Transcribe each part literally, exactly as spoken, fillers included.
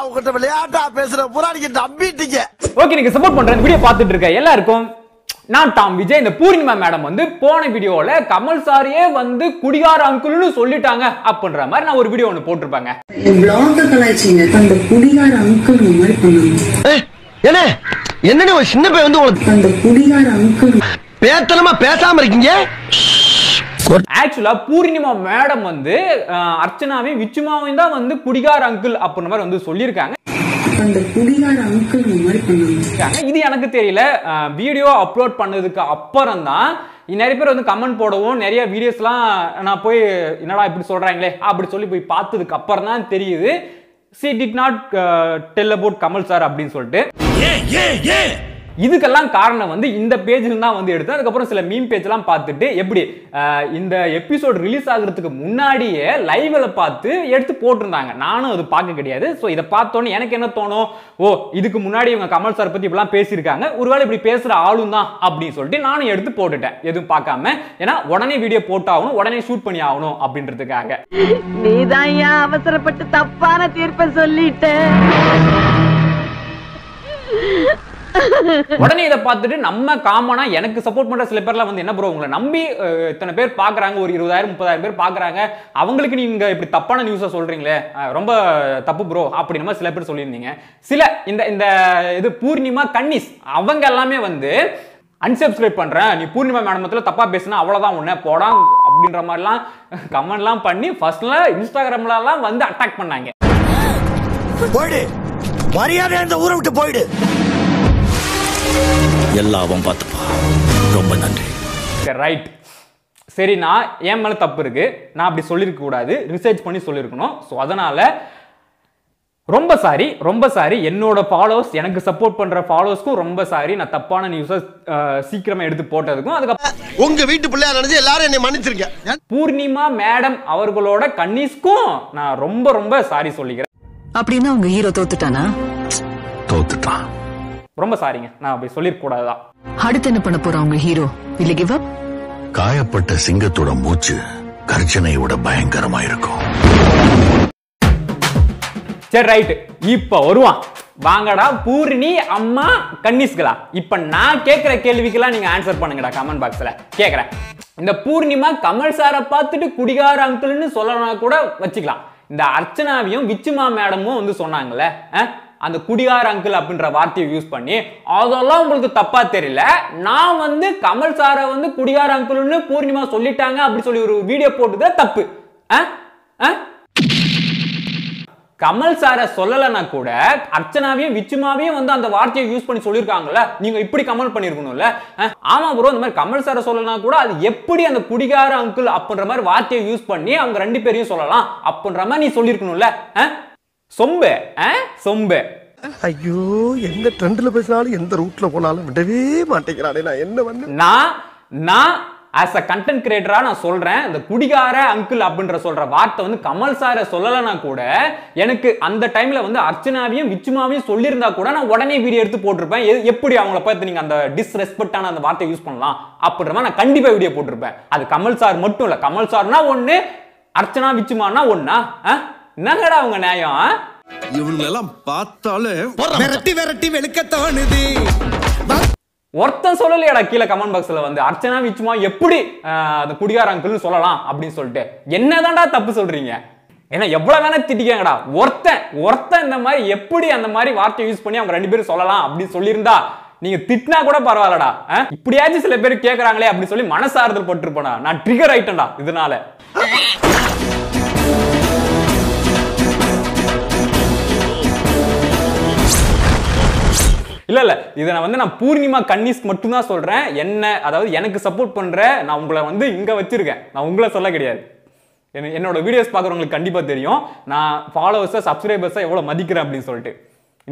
அவங்கட்ட விளையாட்டா பேசுற புராணிக்கு நம்பிட்டீங்க. ஓகே, நீங்க சப்போர்ட் பண்ற வீடியோ பார்த்துட்டு இருக்க எல்லாருக்கும் நான் டாம் விஜய். இந்த பூர்ணிமா மேடம் வந்து போன வீடியோல கமல் சாரியே வந்து குடிகார அங்குள்னு சொல்லிட்டாங்க அப்படின்ற மாதிரி நான் ஒரு வீடியோ ஒன்று போட்டிருப்பாங்க. அந்த குடிகார அங்குள் மாதிரி பண்ணுங்க. என்ன ஒரு சின்ன பையன் வந்து அந்த குடிகார அங்குள் பேத்தலமா பேசாம இருக்கீங்க. ஆக்சுவலா பூர்ணிமா மேடம் வந்து அர்ச்சனாவே விச்சுமாவையும் தான் வந்து குடிகார அங்குள் அப்படின்ற மாதிரி வந்து சொல்லியிருக்காங்க. இது எனக்கு தெரியல. வீடியோ அப்லோட் பண்ணதுக்கு அப்புறம் தான் நிறைய பேர் வந்து கமெண்ட் போடவும் நிறைய வீடியோஸ்லாம் நான் போய் என்னடா இப்படி சொல்றாங்களே அப்படி சொல்லி போய் பார்த்ததுக்கு அப்புறம் தான் தெரியுது she did not tell about Kamal sir அப்படின்னு சொல்லிட்டு. இதுக்கெல்லாம் காரணம் வந்து இந்த பேஜில் தான் வந்து எடுத்தேன். அதுக்கப்புறம் சில மீம் பேஜெல்லாம் பார்த்துட்டு எப்படி இந்த எபிசோட் ரிலீஸ் ஆகுறதுக்கு முன்னாடியே லைவில் பார்த்து எடுத்து போட்டிருந்தாங்க. நானும் அது பார்க்க கிடையாது. ஸோ இதை பார்த்தோன்னே எனக்கு என்ன தோணும், ஓ இதுக்கு முன்னாடி இவங்க கமல் சார் பற்றி இப்படிலாம் பேசியிருக்காங்க, ஒருவேளை இப்படி பேசுகிற ஆளும் தான் அப்படின்னு சொல்லிட்டு நானும் எடுத்து போட்டுட்டேன் எதுவும் பார்க்காம. ஏன்னா உடனே வீடியோ போட்டாகணும், உடனே ஷூட் பண்ணி ஆகணும் அப்படின்றதுக்காக. நீதான் ஏன் அவசரப்பட்டு தப்பான தீர்ப்பை சொல்லிட்டேன். உடனே இதை பார்த்துட்டு நம்ம காமனா எனக்கு சப்போர்ட் பண்ற சில பேர்லாம் வந்து என்ன ப்ரோ உங்களை நம்பி இத்தனை பேர் பாக்குறாங்க, ஒரு இருபதாயிரம் முப்பதாயிரம் பேர் பாக்குறாங்க, அவங்களுக்கு நீங்க இப்படி தப்பான நியூஸை சொல்றீங்களே ரொம்ப தப்பு ப்ரோ அப்படின்னு சில பேர் சொல்லியிருந்தீங்க. சில இந்த இந்த இது பூர்ணிமா கன்னிஸ் அவங்க எல்லாமே வந்து அன்சப்ஸ்கிரைப் பண்றேன், நீ பூர்ணிமா மேடமத்துல தப்பா பேசுனா அவ்வளவுதான் உன்னை போடா அப்படின்ற மாதிரிலாம் கமெண்ட்லாம் பண்ணி ஃபர்ஸ்ட்ல இன்ஸ்டாகிராம்லாம் வந்து அட்டாக் பண்ணாங்க. போயிடு மரியாதை அந்த ஊரை விட்டு போயிடு. எல்லாவும் பார்த்துப்பா, ரொம்ப நன்றி. ரைட், சரி, நான் என் மேலே தப்பு இருக்கு, நான் அப்படி சொல்லியிருக்க கூடாது, ரிசர்ச் பண்ணி சொல்லியிருக்கணும். ஸோ அதனால ரொம்ப சாரி, ரொம்ப சாரி என்னோட ஃபாலோவர்ஸ், எனக்கு சப்போர்ட் பண்ற ஃபாலோவர்ஸ்க்கும் ரொம்ப சாரி. நான் தப்பான நியூஸை சீக்கிரமா எடுத்து போட்டதுக்கும் அதுக்கப்புறம் உங்க வீட்டு பிள்ளையா நினைச்சு எல்லாரும் என்னை மன்னிச்சிருக்க. பூர்ணிமா மேடம் அவர்களோட கன்னிஸ்க்கும் நான் ரொம்ப ரொம்ப சாரி சொல்லிக்கிறேன். அப்படின்னா உங்க ஹீரோ தோத்துட்டானா? தோத்துட்டான். ரொம்ப சாரிங்க, நான் அப்படி சொல்லிருக்கூடாதுதான். அடுத்து என்ன பண்ண போறான் உங்க ஹீரோ? இல்ல கிவ் அப். காயப்பட்ட சிங்கத்தோட மூச்சு கர்ஜனையோட பயங்கரமா இருக்கும். சரி ரைட், இப்ப வருவான். வாங்கடா பூர்ணி அம்மா கன்னிஸ்களா, இப்ப நான் கேட்கிற கேள்விக்கெல்லாம் நீங்க ஆன்சர் பண்ணுங்கடா கமெண்ட் பாக்ஸ்ல கேக்குறேன். இந்த பூர்ணிமா கமல் சாரை பார்த்துட்டு குடிகார அங்கிள்னு சொல்லணும்னா கூட வச்சுக்கலாம். இந்த அர்ச்சனாவையும் விச்சுமா மேடமும் வந்து சொன்னாங்கல்ல, அந்த குடிகார அங்கிள் அப்படின்ற வார்த்தையை யூஸ் பண்ணி அதெல்லாம் உங்களுக்கு தப்பா தெரியல, நான் வந்து கமல் சாரை வந்து குடிகார அங்கிள்னு பூர்ணிமா சொல்லிட்டாங்க அப்படி சொல்லி ஒரு வீடியோ போட்டுதா தப்பு. கமல் சாரை சொல்லலைன்னா கூட அர்ச்சனாவையும் விச்சுமாவையும் வந்து அந்த வார்த்தையை யூஸ் பண்ணி சொல்லியிருக்காங்கல்ல, நீங்க இப்படி கமெண்ட் பண்ணிருக்கணும்ல. ஆமா ப்ரோ, இந்த மாதிரி கமல் சாரை சொல்லலைன்னா கூட அது எப்படி அந்த குடிகார அங்கிள் அப்படின்ற மாதிரி வார்த்தையை யூஸ் பண்ணி அவங்க ரெண்டு பேரையும் சொல்லலாம் அப்படின்ற மாதிரி நீ சொல்லியிருக்கணும்ல. சொம்பு சொம்பு. ஐயோ, எந்த ட்ரெண்ட்ல பேசினாலும் எந்த ரூட்ல போனாலும் விடவே மாட்டேங்கிறானே, நான் என்ன பண்ண? நான் நான் ஆஸ் அ கண்டென்ட் கிரியேட்டரா நான் சொல்றேன், இந்த குடிகார அங்கிள் அப்படின்ற சொல்ற வார்த்தை வந்து கமல் சாரை சொல்லலைன்னா கூட எனக்கு அந்த டைம்ல வந்து அர்ச்சனாவையும் விச்சுமாவையும் சொல்லியிருந்தா கூட நான் உடனே வீடியோ எடுத்து போட்டிருப்பேன். எப்படி அவங்கள பார்த்து நீங்க அந்த டிஸ்ரெஸ்பெக்டான அந்த வார்த்தையை யூஸ் பண்ணலாம் அப்படின்ற மாதிரி நான் கண்டிப்பா வீடியோ போட்டிருப்பேன். அது கமல் சார் மட்டும் இல்ல, கமல் சார்னா ஒண்ணு, அர்ச்சனா விச்சுமானா ஒன்னா, நகடா அவங்க நியாயம். இவங்களெல்லாம் பார்த்தாலே விரட்டி விரட்டி வெளுக்கத்தானுது. ஒருத்தன் சொல்லலையடா கீழே கமெண்ட் பாக்ஸ்ல வந்து அர்ச்சனா விச்சுமா எப்படி அந்த குடிகார அங்கிள்னு சொல்லலாம் அப்படின்னு சொல்லிட்டு. என்னதான்டா தப்பு சொல்றீங்க? ஏன்னா எவ்வளவு வேணா திட்டிக்கங்கடா, ஒருத்தன் ஒருத்தன் இந்த மாதிரி எப்படி அந்த மாதிரி வார்த்தை யூஸ் பண்ணி அவங்க ரெண்டு பேரும் சொல்லலாம் அப்படின்னு சொல்லியிருந்தா நீங்க திட்டினா கூட பரவாயில்லடா. இப்படியாச்சும் சில பேர் கேட்கறாங்களே அப்படின்னு சொல்லி மனசார்தல் பட்டிருப்பேனா? நான் ட்ரிகர் ஆயிட்டேன்டா இதனால. இல்லை இல்லை, இதை நான் வந்து நான் பூர்ணிமா கன்னிஸ்க்கு மட்டும்தான் சொல்கிறேன். என்ன அதாவது எனக்கு சப்போர்ட் பண்ணுற நான் உங்களை வந்து இங்கே வச்சுருக்கேன், நான் உங்களை சொல்ல கிடையாது. என் என்னோடய வீடியோஸ் பார்க்குறவங்களுக்கு கண்டிப்பாக தெரியும் நான் ஃபாலோவர்ஸை சப்ஸ்கிரைபர்ஸை எவ்வளோ மதிக்கிறேன் அப்படின்னு சொல்லிட்டு.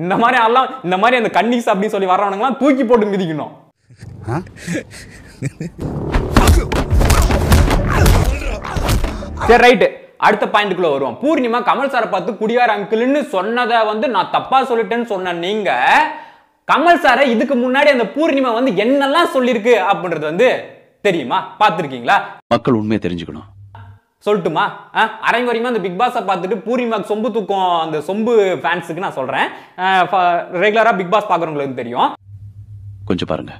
இந்த மாதிரி எல்லாம் இந்த மாதிரி அந்த கன்னிஸ் அப்படின்னு சொல்லி வரவனுங்களாம் தூக்கி போட்டு மிதிக்கணும். சரி ரைட்டு, அடுத்த பாயிண்ட்டுக்குள்ள வருவோம். பூர்ணிமா கமல் சாரை பார்த்து குடிகார அங்கிள்னு சொன்னதை வந்து நான் தப்பாக சொல்லிட்டேன்னு சொன்ன நீங்கள் கமல் சாரை இதுக்கு முன்னாடி அந்த பூர்ணிமா வந்து என்னெல்லாம் சொல்லிருக்கு அப்படின்றது வந்து தெரியுமா? பார்த்துருக்கீங்களா? மக்கள் உண்மையை தெரிஞ்சுக்கணும். சொல்ட்டுமா அரைவரிமா அந்த பிக் பாஸை பார்த்துட்டு பூர்ணிமா சொம்பு தூக்கும் அந்த சொம்பு ஃபேன்ஸுக்கு நான் சொல்றேன். ரெகுலரா பிக் பாஸ் பாக்குறவங்களுக்கு தெரியும். கொஞ்சம் பாருங்க.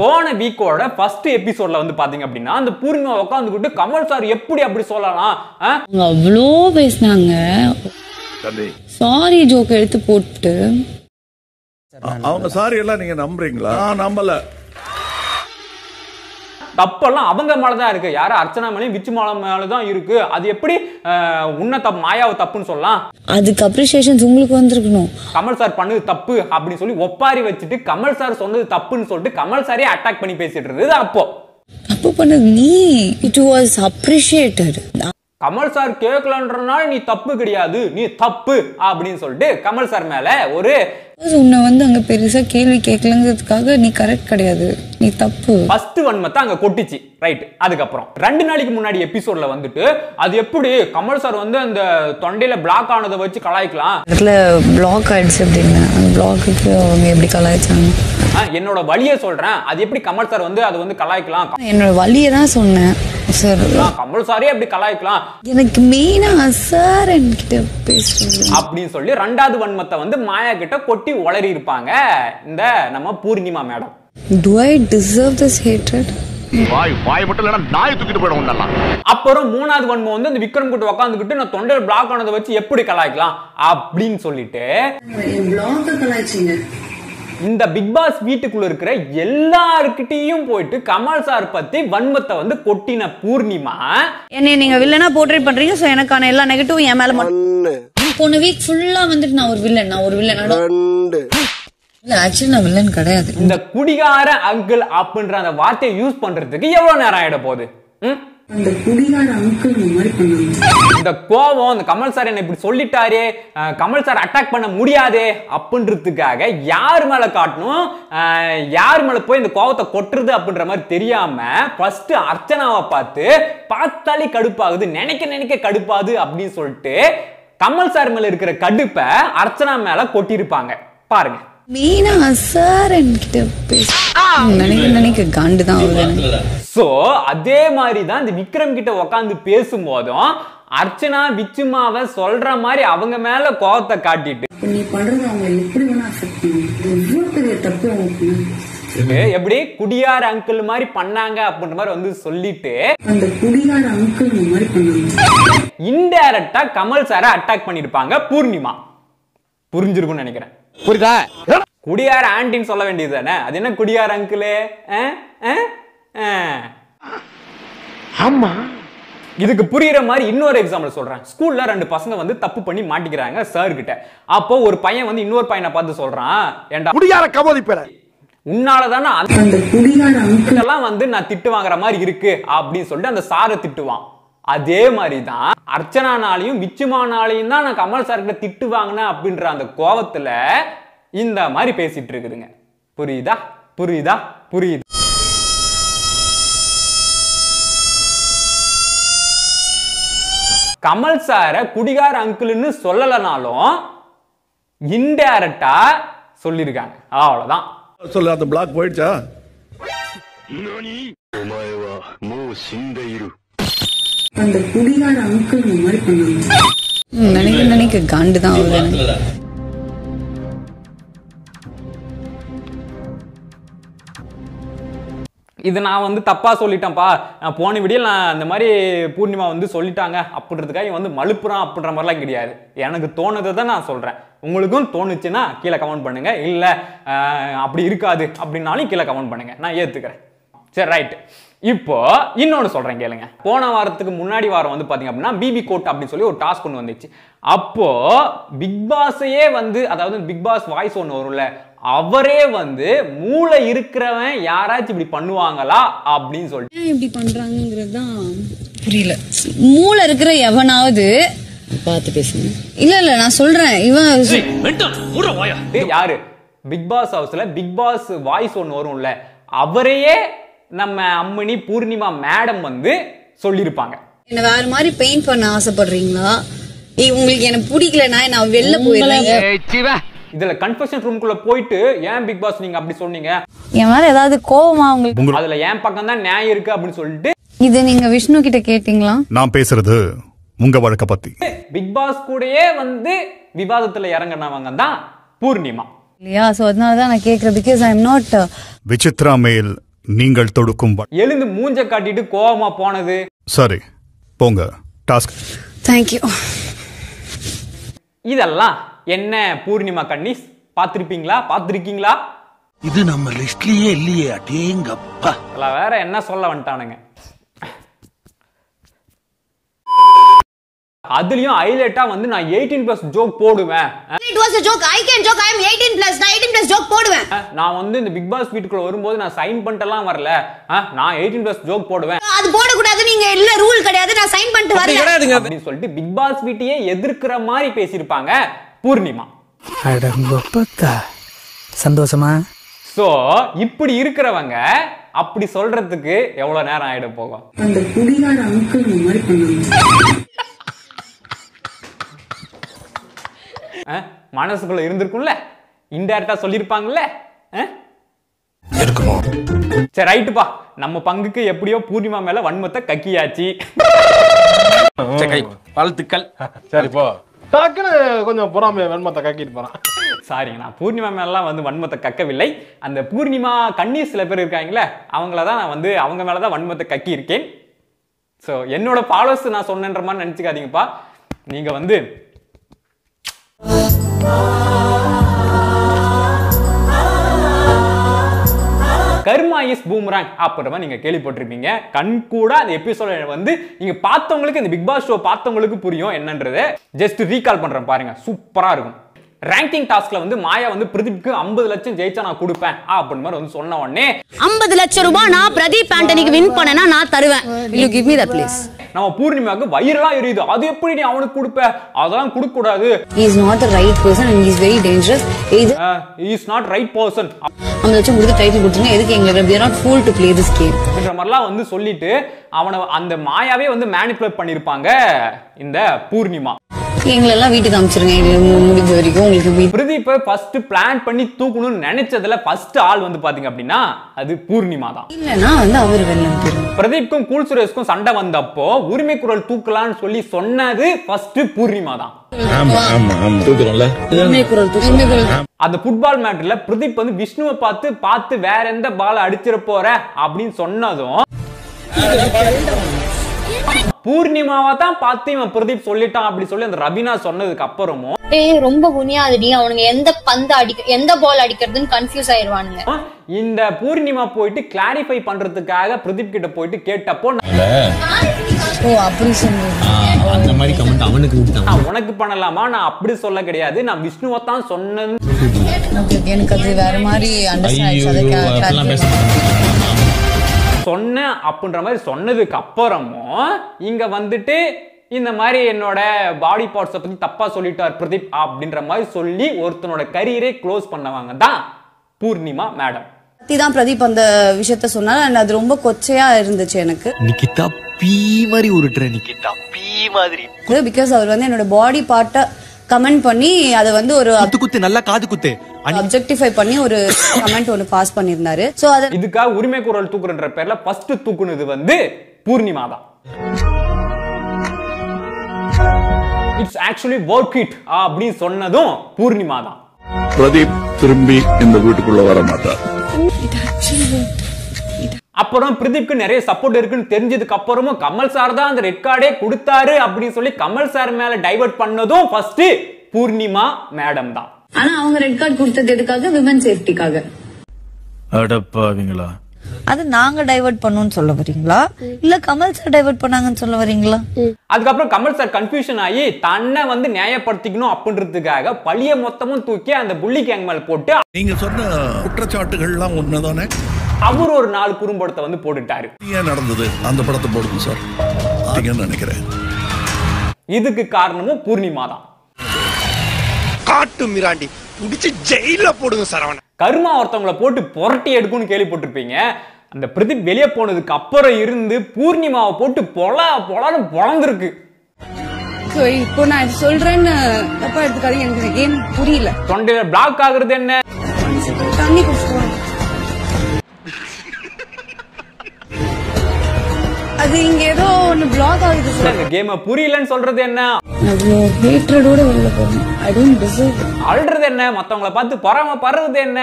போன வீக்கோட ஃபர்ஸ்ட் எபிசோட்ல வந்து பாத்தீங்க அப்படின்னா அந்த பூர்ணிமா உட்காந்துக்கிட்டு கமல் சார் எப்படி அப்படி சொல்லலாம் அவ்வளோ பேசினாங்க. சாரி ஜோக் எடுத்து போட்டு அவங்க சாரி எல்லாம் நீங்க நம்புறீங்களா? நம்பல. தப்பெல்லாம் அவங்க மேலதான் இருக்கு. யாரும் அர்ச்சனா மேலேயும் விச்சுமா மேலதான் இருக்கு. அது எப்படி உன்ன தப்பு மாயாவை தப்புன்னு சொல்லலாம்? அதுக்கு அப்ரிசியேஷன் உங்களுக்கு வந்துருக்கணும். கமல் சார் பண்ணது தப்பு அப்படின்னு சொல்லி ஒப்பாரி வச்சுட்டு கமல் சார் சொன்னது தப்புன்னு சொல்லிட்டு கமல் சாரே அட்டாக் பண்ணி பேசிட்டு இருந்தது. அப்போ தப்பு பண்ணது நீ. It was appreciated. Kamal sir கேட்கலன்றனால நீ தப்பு கிடையாது, நீ தப்பு அப்படின்னு சொல்லிட்டு கமல் சார் மேல ஒரு உன்னை வந்து அங்க பெருசா கேள்வி கேட்கலங்கிறதுக்காக நீ கரெக்ட் கிடையாது, நீ தப்பு. ஃபர்ஸ்ட் வன்மத்தை அங்க கொட்டிச்சு, ரைட். அதுக்கப்புறம் ரெண்டு நாளைக்கு முன்னாடி எபிசோட்ல வந்துட்டு அது எப்படி கமல் சார் வந்து அந்த தொண்டையில பிளாக் ஆனதை வச்சு கலாய்க்கலாம். அதுல பிளாக் ஆயிடுச்சு அப்படின்னா அந்த பிளாக்கு அவங்க எப்படி கலாய்ச்சாங்க? என்னோட வலியை சொல்றேன். அது எப்படி கமல் சார் வந்து அது வந்து கலாய்க்கலாம்? என்னோட வலியை தான் சொன்னேன். கமல் சாரே அப்படி கலாய்க்கலாம். எனக்கு மெயினா சார் என்கிட்ட பேசுறது அப்படின்னு சொல்லி ரெண்டாவது வன்மத்தை வந்து மாயா கிட்ட கொட்டி உளறி இருப்பாங்க இந்த நம்ம Poornima madam. Do I deserve this hatred? வாய் வாய் மட்டும் இல்ல நாய் தூக்கிட்டு போயிடும் நல்லா. அப்புறம் மூணாவது வன்மம் வந்து அந்த விக்ரம் கிட்ட உட்காந்துக்கிட்டு நான் தொண்டர் பிளாக் ஆனதை வச்சு எப்படி கலாய்க்கலாம் அப்படின்னு சொல்லிட்டு இந்த பிக் பாஸ் வீட்டுக்குள்ள இருக்கிற எல்லார்கிட்டையும் போயிட்டு கமல் சார் பத்தி வன்மத்தை வந்து கொட்டின பூர்ணிமா. என்ன நீங்க வில்லனா போர்ட்ரேட் பண்றீங்க. சோ எனக்கான எல்லா நெகட்டிவும் என் மேல மட்டும். போன வீக் ஃபுல்லா வந்துட்டு நான் ஒரு வில்லன் நான் ஒரு வில்லன் இல்ல ஆக்சுவலி நான் வில்லன் கிடையாது. இந்த குடிகார அங்கிள் அப்படின்ற அந்த வார்த்தையை யூஸ் பண்றதுக்கு எவ்வளவு நேரம் ஆயிட போகுது? இந்த குடிகார அங்கிள் மாதிரி பண்ணுவாங்க. இந்த கோவம் அந்த கமல் சார் என்ன இப்படி சொல்லிட்டாரே, கமல் சார் அட்டாக் பண்ண முடியாதே அப்படின்றதுக்காக யார் மேல காட்டணும், யார் மேல போய் இந்த கோவத்தை கொட்டுறது அப்படின்ற மாதிரி தெரியாம ஃபர்ஸ்ட் அர்ச்சனாவை பார்த்து பார்த்தாலே கடுப்பாகுது, நினைக்க நினைக்க கடுப்பாகுது அப்படின்னு சொல்லிட்டு கமல் சார் மேல இருக்கிற கடுப்பை அர்ச்சனா மேல கொட்டியிருப்பாங்க. பாருங்க. மீனா சார் என்கிட்ட நினைக்க நினைக்க காண்டு தான். சோ அதே மாதிரிதான் இந்த விக்ரம் கிட்ட உக்காந்து பேசும் போதும் அர்ச்சனா விச்சுமாவை சொல்ற மாதிரி அவங்க மேல கோபத்தை காட்டிட்டு எப்படி குடியார அங்கிள் மாதிரி பண்ணாங்க அப்படின்ற மாதிரி வந்து சொல்லிட்டு அந்த குடியார அங்கிள் மாதிரி பண்ணாங்க. இன்டைரக்டா கமல் சார அட்டாக் பண்ணிருப்பாங்க பூர்ணிமா. புரிஞ்சிருக்கும்னு நினைக்கிறேன். புரியுதா? குடியார ஆண்டின்னு சொல்ல வேண்டியது தானே. அது என்ன குடியார அங்கிளே? ஆமா. இதுக்கு புரியுற மாதிரி இன்னொரு எக்ஸாம்பிள் சொல்றேன். ஸ்கூல்ல ரெண்டு பசங்க வந்து தப்பு பண்ணி மாட்டிக்கிறாங்க சார் கிட்ட. அப்போ ஒரு பையன் வந்து இன்னொரு பையனை பார்த்து சொல்றான், ஏண்டா குடியார கபோதி பேர உன்னாலதானே அந்த குடியார அங்கிளெல்லாம் வந்து நான் திட்டு வாங்குற மாதிரி இருக்கு அப்படின்னு சொல்லிட்டு அந்த சாரை திட்டுவான். அதே மாதிரிதான் அர்ச்சனானாலையும் விச்சுமானாலையும் தான் நான் கமல் சார் கிட்ட திட்டு வாங்கினேன் அப்படின்ற அந்த கோவத்துல இந்த மாதிரி பேசிட்டு இருக்குதுங்க. புரியுதா? புரியுதா? புரியுது. கமல் சார குடிகார அங்கிள்னு சொல்லலனாலும் இன்டைரக்டா சொல்லிருக்காங்க. அவ்வளவுதான். சொல்ல அந்த பிளாக் போயிடுச்சா? அந்த குடிகார அங்கிள் மாதிரி பண்ணுவாங்க. நினைக்க நினைக்க காண்டு தான். இது நான் வந்து தப்பா சொல்லிட்டேன்ப்பா, நான் போன வீடியோ நான் இந்த மாதிரி பூர்ணிமா வந்து சொல்லிட்டாங்க அப்படின்றதுக்காக இவன் வந்து மழுப்புறான் அப்படின்ற மாதிரிலாம் கிடையாது. எனக்கு தோணுதை தான் நான் சொல்றேன். உங்களுக்கும் தோணுச்சுன்னா கீழே கமெண்ட் பண்ணுங்க. இல்ல அப்படி இருக்காது அப்படின்னாலும் கீழே கமெண்ட் பண்ணுங்க, நான் ஏத்துக்கிறேன். சரி, ரைட். இப்போ இன்னொன்று சொல்கிறேன் கேளுங்க. போன வாரத்துக்கு முன்னாடி வாரம் வந்து பார்த்தீங்க அப்படின்னா பிபி கோட் அப்படின்னு சொல்லி ஒரு டாஸ்க் ஒன்று வந்துச்சு. அப்போது பிக் பாஸையே வந்து அதாவது பிக் பாஸ் வாய்ஸ் ஒன்று வரும்ல, அவரே வந்து மூளை இருக்கிறவன் யாராச்சும் இப்படி பண்ணுவாங்களா அப்படின்னு சொல்லிட்டு இப்படி பண்ணுறாங்கிறது தான் புரியல. மூளை இருக்கிற எவனாவது பார்த்து பேசுங்க. இல்லை இல்லை நான் சொல்கிறேன். இவன் யாரு பிக் பாஸ் ஹவுஸில் பிக் பாஸ் வாய்ஸ் ஒன்று வரும்ல, அவரையே நம்ம அம்மணி பூர்ணிமா மேடம் வந்து சொல்லியிருப்பாங்க. என்ன வேற மாதிரி பெயிண்ட் பண்ண ஆசைப்படுறீங்களா? உங்களுக்கு என்ன பிடிக்கலனா நான் வெளில போயிடுறேன். இதுல கன்ஃபெஷன் ரூம்க்குள்ள போயிட்டு ஏன் பிக் பாஸ் நீங்க அப்படி சொன்னீங்க, என் மேல ஏதாவது கோவமா உங்களுக்கு, அதுல ஏன் பக்கம் தான் நியாயம் இருக்கு அப்படின்னு சொல்லிட்டு இது நீங்க விஷ்ணு கிட்ட கேட்டிங்களா? நான் பேசுறது உங்க வழக்க பத்தி. பிக் பாஸ் கூடயே வந்து விவாதத்துல இறங்கனவங்க தான் பூர்ணிமா இல்லையா? சோ அதனால தான் நான் கேக்குறதுக்கு I am not விசித்ரா மேல் நீங்கள் தொடுக்கும் எழுந்து மூஞ்ச காட்டிட்டு கோவமா போனது. சரி போங்க டாஸ்க். Thank you. இதெல்லாம் என்ன பூர்ணிமா கண்ணிஸ் பாத்திருப்பீங்களா? பாத்திருக்கீங்களா? இது நம்ம லிஸ்ட்லயே இல்லையே. அடேங்கப்பா. இல்ல வேற என்ன சொல்ல வந்துட்டானுங்க. அதுலயும் ஹைலைட்டா வந்து நான் eighteen plus ஜோக் போடுவேன். It was a joke. I can joke. I am eighteen plus. நான் eighteen plus ஜோக் போடுவேன். நான் வந்து இந்த பிக் பாஸ் வீட்டுக்குள்ள வரும்போது நான் சைன் பண்ணலாம் வரல. நான் eighteen plus ஜோக் போடுவேன். அது போட கூடாது. நீங்க இல்ல ரூல் கிடையாது. நான் சைன் பண்ணிட்டு வரல. கிடையாதுங்க அப்படி சொல்லிட்டு பிக் பாஸ் வீட்டையே எதிர்க்கிற மாதிரி பேசிருப்பாங்க பூர்ணிமா. அடங்கப்பா. சந்தோஷமா? சோ இப்படி இருக்கிறவங்க அப்படி சொல்றதுக்கு எவ்வளவு நேரம் ஆயிட போகும்? அந்த குடிகார அங்கிள் மாதிரி பண்ணுங்க. மனசுக்குள்ள இருந்திருக்கும்ல, இன்டைரக்டா சொல்லிருப்பாங்கல்ல. இருக்குமா? சரி ரைட்டுப்பா, நம்ம பங்குக்கு எப்படியோ பூர்ணிமா மேல வன்மத்தை கக்கியாச்சு. வாழ்த்துக்கள். சரி போ. டக்குன்னு கொஞ்சம் புறாம வன்மத்தை கக்கிட்டு போறான். சாரிங்க, நான் பூர்ணிமா மேலாம் வந்து வன்மத்தை கக்கவில்லை. அந்த பூர்ணிமா கண்ணி சில பேர் இருக்காங்களே, அவங்கள தான் நான் வந்து அவங்க மேலே தான் வன்மத்தை கக்கி இருக்கேன். ஸோ என்னோட ஃபாலோவர்ஸ் நான் சொன்னன்ற மாதிரி நினச்சிக்காதீங்கப்பா. நீங்கள் வந்து கர்மா இஸ் பூம்ராங் அப்புறமா நீங்க கேள்விப்பட்டிருப்பீங்க. கண் கூட அந்த எபிசோட வந்து நீங்க பார்த்தவங்களுக்கு, இந்த பிக் பாஸ் ஷோ பார்த்தவங்களுக்கு புரியும் என்னன்றது. ஜஸ்ட் ரீகால் பண்றேன் பாருங்க, சூப்பரா இருக்கும். ரேங்கிங் டாஸ்க்ல வந்து மாயா வந்து பிரதீப்க்கு ஐம்பது லட்சம் ஜெயிச்சா நான் கொடுப்பேன் அப்படின மாதிரி வந்து சொன்ன உடனே ஐம்பது லட்சம் ரூபாய் நான் பிரதீப் ஆண்டனிக்கு வின் பண்ணேனா நான் தருவேன். You give me that please. நம்ம பூர்ணிமாக்கு வயிறலா எரியுது. அது எப்படி நீ அவனுக்கு கொடுப்ப? அதெல்லாம் கொடுக்க கூடாது. He is not the right person and he is very dangerous. He is not right person. ஐம்பது லட்சம் கொடுத்து டைட்டில் கொடுத்தீங்க, எதுக்கு எங்க? We are not fool to play this game. அப்படின்ற மாதிரிலாம் வந்து சொல்லிட்டு அவன அந்த மாயாவே வந்து மேனிபுலேட் பண்ணிருப்பாங்க இந்த பூர்ணிமா. எங்களெல்லாம் வீட்டுக்கு அனுப்பிச்சிருங்க. பிரதீப்பை ஃபர்ஸ்ட் பிளான் பண்ணி தூக்கணும்னு நினைச்சதுல ஃபர்ஸ்ட் ஆள் வந்து பாத்தீங்க அப்படின்னா அது பூர்ணிமா தான். இல்லனா வந்து அவர் வெளிய வந்துரும். பிரதீப்க்கும் கூல் சுரேஷ்க்கும் சண்டை வந்தப்போ உரிமை குரல் தூக்கலாம்னு சொல்லி சொன்னது ஃபர்ஸ்ட் பூர்ணிமா தான். ஆமா ஆமா தூக்குறோம்ல. உரிமை குரல் தூக்குறோம். அந்த ஃபுட்பால் மேட்ச்ல பிரதீப் வந்து விஷ்ணுவை பார்த்து பார்த்து வேற எந்த பால் அடிச்சிர போற அப்படின்னு சொன்னதும் பூர்ணிமாவா தான் பார்த்து இவன் பிரதீப் சொல்லிட்டான் அப்படி சொல்லி அந்த ரபினா சொன்னதுக்கு அப்புறமும் ஏய் ரொம்ப புனியாதடி, அவனுங்க எந்த பந்து அடிக்க எந்த பால் அடிக்கிறதுன்னு கன்ஃபியூஸ் ஆயிருவானுங்க. இந்த பூர்ணிமா போயிட்டு கிளாரிஃபை பண்றதுக்காக பிரதீப் கிட்ட போயிட்டு கேட்டப்போ ஓ அப்படி சொன்னான். அந்த மாதிரி கமெண்ட் அவனுக்கு விட்டான். உனக்கு பண்ணலாமா? நான் அப்படி சொல்ல கிடையாது, நான் விஷ்ணுவா தான் சொன்னேன். எனக்கு அது வேற மாதிரி அண்டர்ஸ்டாண்ட் சொன்ன அப்படின்ற மாதிரி சொன்னதுக்கு அப்புறமும் இங்க வந்துட்டு இந்த மாதிரி என்னோட பாடி பார்ட்ஸை பத்தி தப்பா சொல்லிட்டார் பிரதீப் அப்படின்ற மாதிரி சொல்லி ஒருத்தனோட கரியரை க்ளோஸ் பண்ணவங்க தான் பூர்ணிமா மேடம். பத்தி தான் பிரதீப் அந்த விஷயத்த சொன்னாரு. அது ரொம்ப கொச்சையா இருந்துச்சு எனக்கு. நிக்கிதா பீ மாதிரி உருட்டுற நிக்கிதா பீ மாதிரி. பிகாஸ் அவர் வந்து என்னோட பாடி பார்ட்டை கமெண்ட் பண்ணி அதை வந்து ஒரு குத்து நல்லா காது குத்து அப்ஜெக்டிஃபை பண்ணி ஒரு கமெண்ட் ஒன்னு பாஸ் பண்ணிருந்தாரு. சோ அது இதுக்காக உரிமை குரல் தூக்குறன்ற பேர்ல ஃபர்ஸ்ட் தூக்குனது வந்து பூர்ணிமா தான். இட்ஸ் ஆக்சுவலி வொர்க் இட் அப்படி சொன்னதும் பூர்ணிமா தான். பிரதீப் திரும்பி இந்த வீட்டுக்குள்ள வர மாட்டார். அப்புறம் பிரதீப்க்கு நிறைய சப்போர்ட் இருக்குன்னு தெரிஞ்சதுக்கு அப்புறமும் கமல் சார் தான் அந்த ரெட் கார்டே கொடுத்தாரு அப்படின்னு சொல்லி கமல் சார் மேல டைவர்ட் பண்ணதும் ஃபர்ஸ்ட் பூர்ணிமா மேடம் தான். ஆனா அவங்க ரெட் கார்டு கொடுத்தது எதுக்காக? விமன் சேஃப்டிக்காக. அடப்பாவீங்களா? அது நாங்க டைவர்ட் பண்ணனும்னு சொல்ல வரீங்களா இல்ல கமல் சார் டைவர்ட் பண்ணாங்கன்னு சொல்ல வரீங்களா? அதுக்கு அப்புறம் கமல் சார் கன்ஃபியூஷன் ஆகி தன்னை வந்து நியாயப்படுத்திக்கணும் அப்படின்றதுக்காக பழிய மொத்தமும் தூக்கி அந்த புல்லி கேங் மேல் போட்டு நீங்க சொன்ன குற்றச்சாட்டுகள் எல்லாம் உண்மைதானே? அவர் ஒரு நாள் குறும்படத்தை வந்து போட்டுட்டாரு. ஏன் நடந்தது அந்த படத்தை போடுங்க சார் நீங்க நினைக்கிறேன். இதுக்கு காரணமும் பூர்ணிமா தான். கருமா ஒருத்தவங்களை போட்டு புரட்டி எடுக்கும் கேள்விப்பட்டிருப்பீங்க. அந்த பிரதீப் வெளியே போனதுக்கு அப்புறம் இருந்து பூர்ணிமாவை போட்டு பொல பொலன்னு பொளந்துருக்கு. இப்போ நான் சொல்றேன்னு தப்பா எடுத்துக்காதீங்க, எனக்கு ஏன் புரியல. தொண்டையில பிளாக் ஆகுறது என்ன? தண்ணி குடிச்சுட்டு அது இங்க ஏதோ ஒன்னு ப்ளாக் ஆகுது சார். கேம் புரியலன்னு சொல்றது என்ன? அது ஹேட்ரடோட உள்ள போகும். I don't deserve. அல்றது என்ன? மத்தவங்கள பார்த்து பொறாமை படுறது என்ன?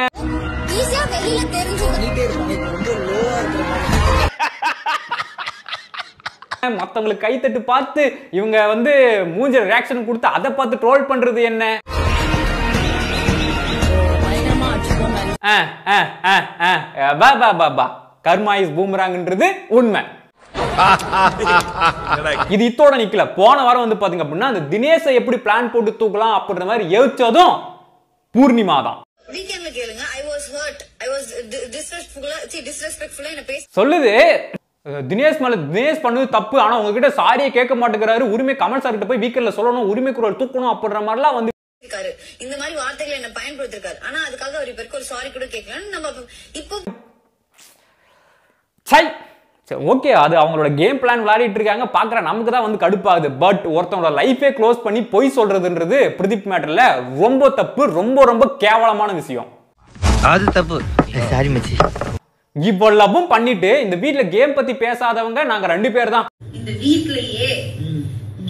ஈஸியா வெளியில தெரிஞ்சுது. நீட்டே இருக்கு. கொஞ்சம் லோவா இருக்கு. மத்தவங்களுக்கு கை தட்டி பார்த்து இவங்க வந்து மூஞ்ச ரியாக்ஷன் கொடுத்து அத பார்த்து ட்ரோல் பண்றது என்ன? ஆ ஆ ஆ ஆ பா பா பா பா கர்மா இஸ் பூமராங்ன்றது உண்மை. இது இதோட நிக்கல. போன வாரம் வந்து பாத்தீங்க அப்படின்னா அந்த தினேஷை எப்படி பிளான் போட்டு தூக்கலாம் அப்படின்ற மாதிரி யோசிச்சதும் பூர்ணிமா தான். வீக்கெண்ட்ல கேளுங்க. I was hurt. I was disrespectful. See disrespectful in a place. சொல்லுது தினேஷ் மேல தினேஷ் பண்ணது தப்பு, ஆனா உங்க கிட்ட சாரியே கேட்க மாட்டேங்கறாரு. உரிமை கமல் சார் கிட்ட போய் வீக்கெண்ட்ல சொல்லணும், உரிமை குரல் தூக்கணும் அப்படின்ற மாதிரிலாம் வந்து இருக்காரு. இந்த மாதிரி வார்த்தைகளை என்ன பயன்படுத்திருக்காரு. ஆனா அதுக்காக அவர் இப்ப ஒரு சாரி கூட கேட்கலன்னு நம்ம இப்போ சை சரி ஓகே. அது அவங்களோட கேம் பிளான் விளையாடிட்டு இருக்காங்க பார்க்குற நமக்கு தான் வந்து கடுப்பாகுது. பட் ஒருத்தவங்களோட லைஃபே க்ளோஸ் பண்ணி பொய் சொல்றதுன்றது பிரதீப் மேட்டர்ல ரொம்ப தப்பு, ரொம்ப ரொம்ப கேவலமான விஷயம். அது தப்பு சாரி மச்சி. இவ்வளவும் பண்ணிட்டு இந்த வீட்ல கேம் பத்தி பேசாதவங்க நாங்க ரெண்டு பேர் தான். இந்த வீட்லயே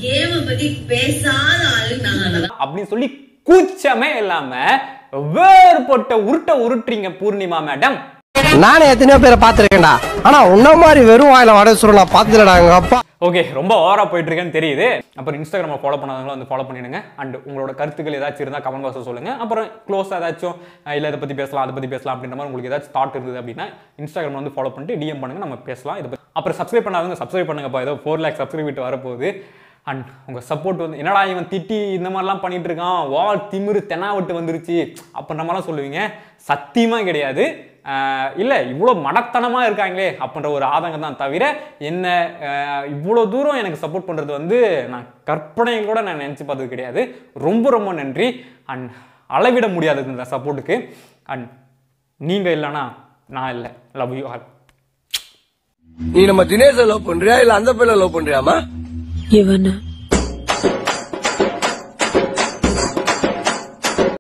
கேம் பத்தி பேசாத ஆளு நாங்க தான் அப்படி சொல்லி கூச்சமே இல்லாம வேறுபட்ட உருட்ட உருட்டுறீங்க பூர்ணிமா மேடம். நானே எத்தனையோ பேரை பார்த்திருக்கேன்டா, ஆனா உன்ன மாதிரி வெறும் வாயில வட சுருள பாத்துடடாங்க அப்பா. ஓகே, ரொம்ப ஓவரா போயிட்டு இருக்கேன்னு தெரியுது. அப்புறம் இன்ஸ்டாகிராம்ல ஃபாலோ பண்ணாதவங்க வந்து ஃபாலோ பண்ணிடுங்க. அண்ட் உங்களோட கருத்துக்கள் ஏதாச்சும் இருந்தா கமெண்ட் பாக்ஸ்ல சொல்லுங்க. அப்புறம் க்ளோஸ் ஏதாச்சும் இல்ல இதை பத்தி பேசலாம் அதை பத்தி பேசலாம் அப்படின்ற மாதிரி உங்களுக்கு ஏதாச்சும் தாட் இருந்தது அப்படின்னா இன்ஸ்டாகிராம்ல வந்து ஃபாலோ பண்ணிட்டு டிஎம் பண்ணுங்க, நம்ம பேசலாம் இதை பத்தி. அப்புறம் சப்ஸ்கிரைப் பண்ணாதவங்க சப்ஸ்கிரைப் பண்ணுங்கப்பா, ஏதோ ஃபோர் லேக் சப்ஸ்கிரைப் வரப்போகுது. அண்ட் உங்க சப்போர்ட் வந்து என்னடா இவன் திட்டி இந்த மாதிரிலாம் பண்ணிட்டு இருக்கான், வால் திமிரு தெனாவட்டு வந்துருச்சு அப்படின்ற மாதிரிலாம் சொல்லுவீங்க. சத்தியமா கிடையாது. இல்லை இவ்வளோ மடத்தனமாக இருக்காங்களே அப்படின்ற ஒரு ஆதங்கம் தான் தவிர என்ன இவ்வளோ தூரம் எனக்கு சப்போர்ட் பண்ணுறது வந்து நான் கற்பனையும் கூட நான் நினச்சி பார்த்தது கிடையாது. ரொம்ப ரொம்ப நன்றி. அண்ட் அளவிட முடியாதது இந்த சப்போர்ட்டுக்கு. அண்ட் நீங்கள் இல்லைனா நான் இல்லை. Love you all. நீ நம்ம தினேஷை லவ் பண்ணுறியா இல்லை அந்த பிள்ளை லவ் பண்ணுறியாமா? இவனை